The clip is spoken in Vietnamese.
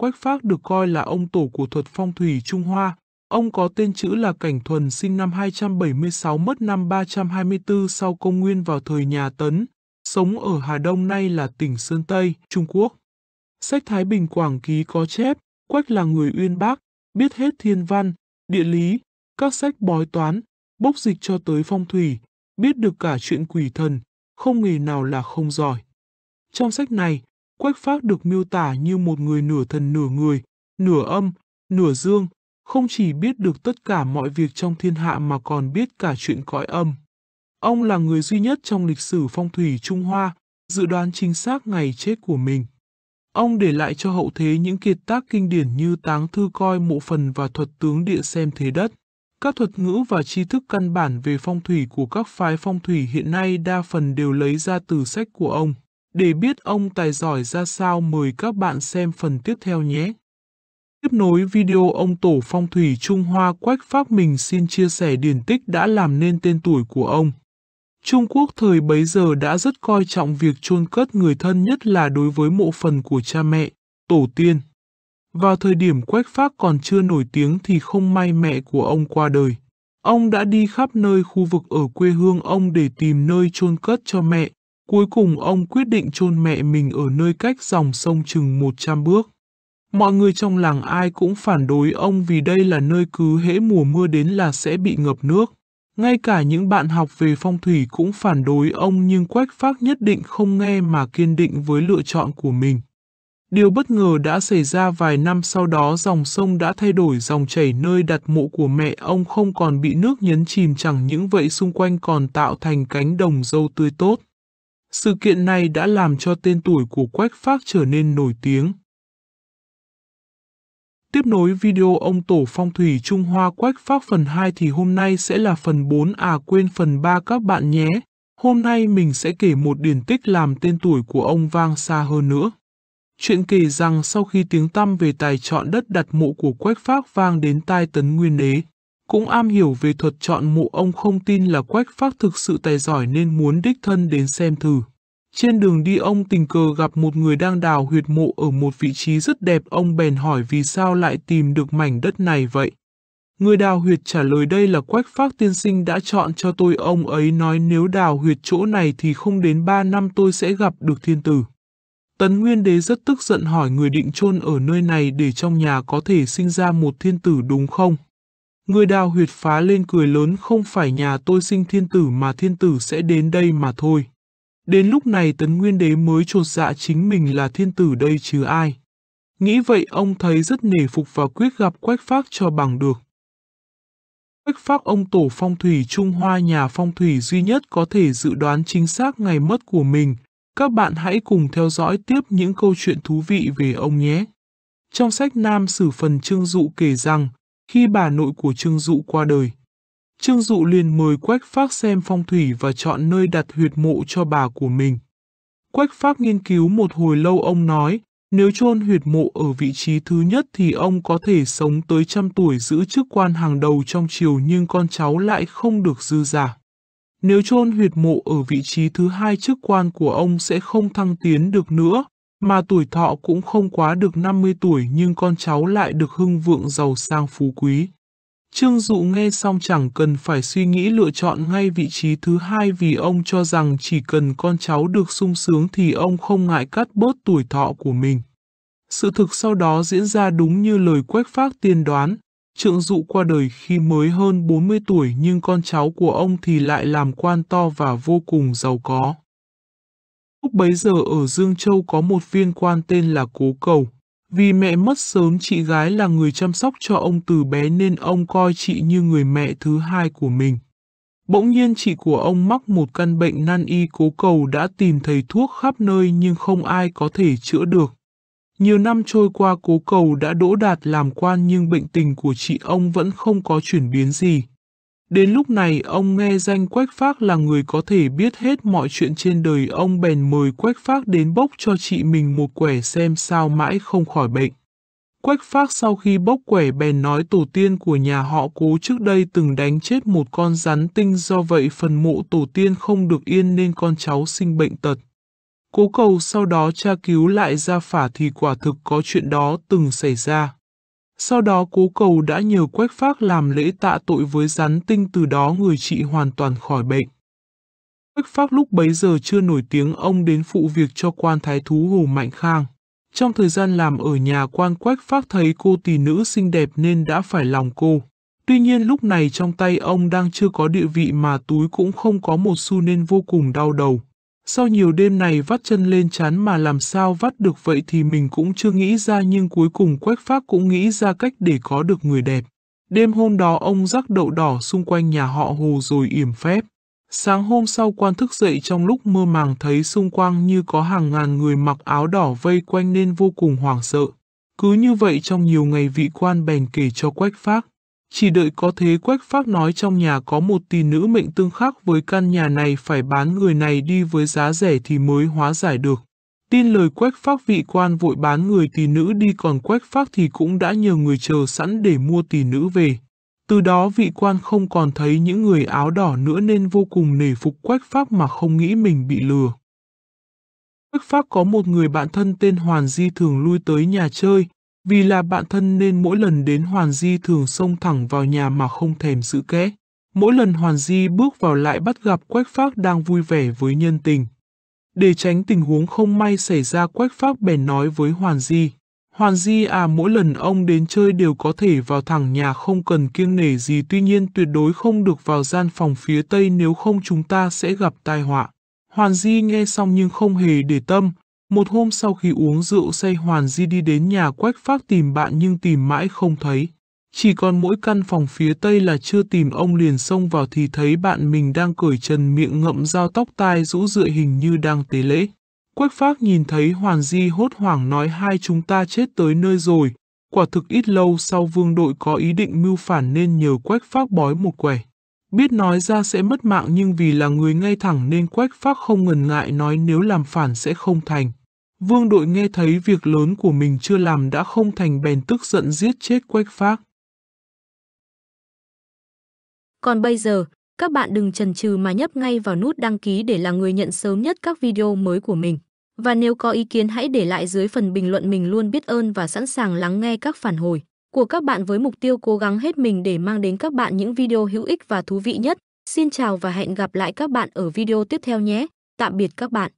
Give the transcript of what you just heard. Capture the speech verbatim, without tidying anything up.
Quách Phác được coi là ông tổ của thuật phong thủy Trung Hoa. Ông có tên chữ là Cảnh Thuần, sinh năm hai trăm bảy mươi sáu, mất năm ba trăm hai mươi tư sau công nguyên vào thời nhà Tấn, sống ở Hà Đông nay là tỉnh Sơn Tây, Trung Quốc. Sách Thái Bình Quảng ký có chép, Quách là người uyên bác, biết hết thiên văn, địa lý, các sách bói toán, bốc dịch cho tới phong thủy, biết được cả chuyện quỷ thần, không nghề nào là không giỏi. Trong sách này, Quách Phác được miêu tả như một người nửa thần nửa người, nửa âm, nửa dương, không chỉ biết được tất cả mọi việc trong thiên hạ mà còn biết cả chuyện cõi âm. Ông là người duy nhất trong lịch sử phong thủy Trung Hoa dự đoán chính xác ngày chết của mình. Ông để lại cho hậu thế những kiệt tác kinh điển như táng thư coi mộ phần và thuật tướng địa xem thế đất. Các thuật ngữ và tri thức căn bản về phong thủy của các phái phong thủy hiện nay đa phần đều lấy ra từ sách của ông. Để biết ông tài giỏi ra sao, mời các bạn xem phần tiếp theo nhé. Tiếp nối video ông tổ phong thủy Trung Hoa Quách Phác, mình xin chia sẻ điển tích đã làm nên tên tuổi của ông. Trung Quốc thời bấy giờ đã rất coi trọng việc chôn cất người thân, nhất là đối với mộ phần của cha mẹ, tổ tiên. Vào thời điểm Quách Phác còn chưa nổi tiếng thì không may mẹ của ông qua đời. Ông đã đi khắp nơi khu vực ở quê hương ông để tìm nơi chôn cất cho mẹ. Cuối cùng ông quyết định chôn mẹ mình ở nơi cách dòng sông chừng một trăm bước. Mọi người trong làng ai cũng phản đối ông vì đây là nơi cứ hễ mùa mưa đến là sẽ bị ngập nước. Ngay cả những bạn học về phong thủy cũng phản đối ông, nhưng Quách Phác nhất định không nghe mà kiên định với lựa chọn của mình. Điều bất ngờ đã xảy ra vài năm sau đó, dòng sông đã thay đổi dòng chảy, nơi đặt mộ của mẹ ông không còn bị nước nhấn chìm, chẳng những vậy xung quanh còn tạo thành cánh đồng dâu tươi tốt. Sự kiện này đã làm cho tên tuổi của Quách Phác trở nên nổi tiếng. Tiếp nối video ông tổ phong thủy Trung Hoa Quách Phác phần hai thì hôm nay sẽ là phần bốn, à quên phần ba các bạn nhé. Hôm nay mình sẽ kể một điển tích làm tên tuổi của ông vang xa hơn nữa. Chuyện kể rằng sau khi tiếng tăm về tài chọn đất đặt mộ của Quách Phác vang đến tai Tấn Nguyên Đế, cũng am hiểu về thuật chọn mộ, ông không tin là Quách Phác thực sự tài giỏi nên muốn đích thân đến xem thử. Trên đường đi ông tình cờ gặp một người đang đào huyệt mộ ở một vị trí rất đẹp, ông bèn hỏi vì sao lại tìm được mảnh đất này vậy. Người đào huyệt trả lời đây là Quách Phác tiên sinh đã chọn cho tôi, ông ấy nói nếu đào huyệt chỗ này thì không đến ba năm tôi sẽ gặp được thiên tử. Tấn Nguyên Đế rất tức giận hỏi người định chôn ở nơi này để trong nhà có thể sinh ra một thiên tử đúng không? Người đào huyệt phá lên cười lớn, không phải nhà tôi sinh thiên tử mà thiên tử sẽ đến đây mà thôi. Đến lúc này Tấn Nguyên Đế mới chột dạ, chính mình là thiên tử đây chứ ai. Nghĩ vậy ông thấy rất nể phục và quyết gặp Quách Phác cho bằng được. Quách Phác, ông tổ phong thủy Trung Hoa, nhà phong thủy duy nhất có thể dự đoán chính xác ngày mất của mình. Các bạn hãy cùng theo dõi tiếp những câu chuyện thú vị về ông nhé. Trong sách Nam Sử phần Trương Dụ kể rằng, khi bà nội của Trương Dụ qua đời, Trương Dụ liền mời Quách Phác xem phong thủy và chọn nơi đặt huyệt mộ cho bà của mình. Quách Phác nghiên cứu một hồi lâu, ông nói, nếu chôn huyệt mộ ở vị trí thứ nhất thì ông có thể sống tới trăm tuổi, giữ chức quan hàng đầu trong triều nhưng con cháu lại không được dư giả. Nếu chôn huyệt mộ ở vị trí thứ hai, chức quan của ông sẽ không thăng tiến được nữa, mà tuổi thọ cũng không quá được năm mươi tuổi nhưng con cháu lại được hưng vượng giàu sang phú quý. Trương Dụ nghe xong chẳng cần phải suy nghĩ lựa chọn ngay vị trí thứ hai vì ông cho rằng chỉ cần con cháu được sung sướng thì ông không ngại cắt bớt tuổi thọ của mình. Sự thực sau đó diễn ra đúng như lời Quách Phác tiên đoán, Trương Dụ qua đời khi mới hơn bốn mươi tuổi nhưng con cháu của ông thì lại làm quan to và vô cùng giàu có. Lúc bấy giờ ở Dương Châu có một viên quan tên là Cố Cầu. Vì mẹ mất sớm, chị gái là người chăm sóc cho ông từ bé nên ông coi chị như người mẹ thứ hai của mình. Bỗng nhiên chị của ông mắc một căn bệnh nan y, Cố Cầu đã tìm thầy thuốc khắp nơi nhưng không ai có thể chữa được. Nhiều năm trôi qua Cố Cầu đã đỗ đạt làm quan nhưng bệnh tình của chị ông vẫn không có chuyển biến gì. Đến lúc này ông nghe danh Quách Phác là người có thể biết hết mọi chuyện trên đời, ông bèn mời Quách Phác đến bốc cho chị mình một quẻ xem sao mãi không khỏi bệnh. Quách Phác sau khi bốc quẻ bèn nói tổ tiên của nhà họ Cố trước đây từng đánh chết một con rắn tinh, do vậy phần mộ tổ tiên không được yên nên con cháu sinh bệnh tật. Cố Cầu sau đó tra cứu lại gia phả thì quả thực có chuyện đó từng xảy ra. Sau đó Cố Cầu đã nhờ Quách Phác làm lễ tạ tội với rắn tinh, từ đó người chị hoàn toàn khỏi bệnh. Quách Phác lúc bấy giờ chưa nổi tiếng, ông đến phụ việc cho quan thái thú Hồ Mạnh Khang. Trong thời gian làm ở nhà quan, Quách Phác thấy cô tỷ nữ xinh đẹp nên đã phải lòng cô. Tuy nhiên lúc này trong tay ông đang chưa có địa vị mà túi cũng không có một xu nên vô cùng đau đầu. Sau nhiều đêm này vắt chân lên chán mà làm sao vắt được vậy thì mình cũng chưa nghĩ ra, nhưng cuối cùng Quách Phác cũng nghĩ ra cách để có được người đẹp. Đêm hôm đó ông rắc đậu đỏ xung quanh nhà họ Hồ rồi yểm phép. Sáng hôm sau quan thức dậy trong lúc mơ màng thấy xung quanh như có hàng ngàn người mặc áo đỏ vây quanh nên vô cùng hoảng sợ. Cứ như vậy trong nhiều ngày vị quan bèn kể cho Quách Phác. Chỉ đợi có thế Quách Phác nói trong nhà có một tỷ nữ mệnh tương khắc với căn nhà này, phải bán người này đi với giá rẻ thì mới hóa giải được. Tin lời Quách Phác, vị quan vội bán người tỷ nữ đi, còn Quách Phác thì cũng đã nhờ người chờ sẵn để mua tỷ nữ về. Từ đó vị quan không còn thấy những người áo đỏ nữa nên vô cùng nể phục Quách Phác mà không nghĩ mình bị lừa. Quách Phác có một người bạn thân tên Hoàn Di thường lui tới nhà chơi. Vì là bạn thân nên mỗi lần đến Hoàn Di thường xông thẳng vào nhà mà không thèm giữ kẽ. Mỗi lần Hoàn Di bước vào lại bắt gặp Quách Phác đang vui vẻ với nhân tình. Để tránh tình huống không may xảy ra, Quách Phác bèn nói với Hoàn Di. Hoàn Di à, mỗi lần ông đến chơi đều có thể vào thẳng nhà không cần kiêng nể gì, tuy nhiên tuyệt đối không được vào gian phòng phía tây, nếu không chúng ta sẽ gặp tai họa. Hoàn Di nghe xong nhưng không hề để tâm. Một hôm sau khi uống rượu say, Hoàn Di đi đến nhà Quách Phác tìm bạn nhưng tìm mãi không thấy. Chỉ còn mỗi căn phòng phía tây là chưa tìm, ông liền xông vào thì thấy bạn mình đang cởi trần, miệng ngậm dao, tóc tai rũ rượi, hình như đang tế lễ. Quách Phác nhìn thấy Hoàn Di hốt hoảng nói: hai chúng ta chết tới nơi rồi. Quả thực ít lâu sau vương đội có ý định mưu phản nên nhờ Quách Phác bói một quẻ. Biết nói ra sẽ mất mạng nhưng vì là người ngay thẳng nên Quách Phác không ngần ngại nói nếu làm phản sẽ không thành. Vương đội nghe thấy việc lớn của mình chưa làm đã không thành bèn tức giận giết chết Quách Phác. Còn bây giờ, các bạn đừng chần chừ mà nhấp ngay vào nút đăng ký để là người nhận sớm nhất các video mới của mình. Và nếu có ý kiến hãy để lại dưới phần bình luận, mình luôn biết ơn và sẵn sàng lắng nghe các phản hồi của các bạn với mục tiêu cố gắng hết mình để mang đến các bạn những video hữu ích và thú vị nhất. Xin chào và hẹn gặp lại các bạn ở video tiếp theo nhé. Tạm biệt các bạn.